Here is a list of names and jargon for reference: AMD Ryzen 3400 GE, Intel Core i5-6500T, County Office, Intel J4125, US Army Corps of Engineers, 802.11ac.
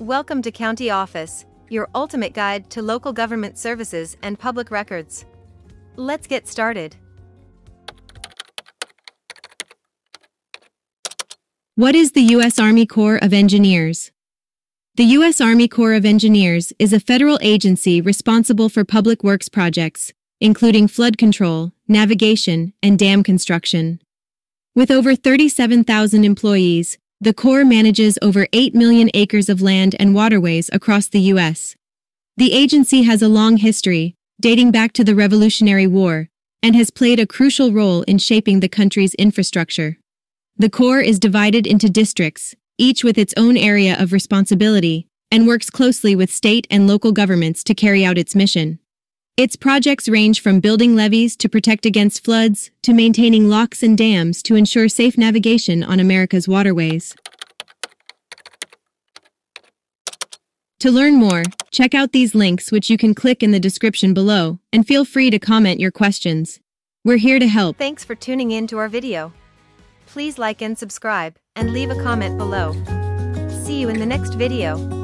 Welcome to County Office, your ultimate guide to local government services and public records. Let's get started. What is the US Army Corps of Engineers? The US Army Corps of Engineers is a federal agency responsible for public works projects, including flood control, navigation, and dam construction. With over 37,000 employees, the Corps manages over 8 million acres of land and waterways across the U.S. The agency has a long history, dating back to the Revolutionary War, and has played a crucial role in shaping the country's infrastructure. The Corps is divided into districts, each with its own area of responsibility, and works closely with state and local governments to carry out its mission. Its projects range from building levees to protect against floods, to maintaining locks and dams to ensure safe navigation on America's waterways. To learn more, check out these links, which you can click in the description below, and feel free to comment your questions. We're here to help. Thanks for tuning in to our video. Please like and subscribe, and leave a comment below. See you in the next video.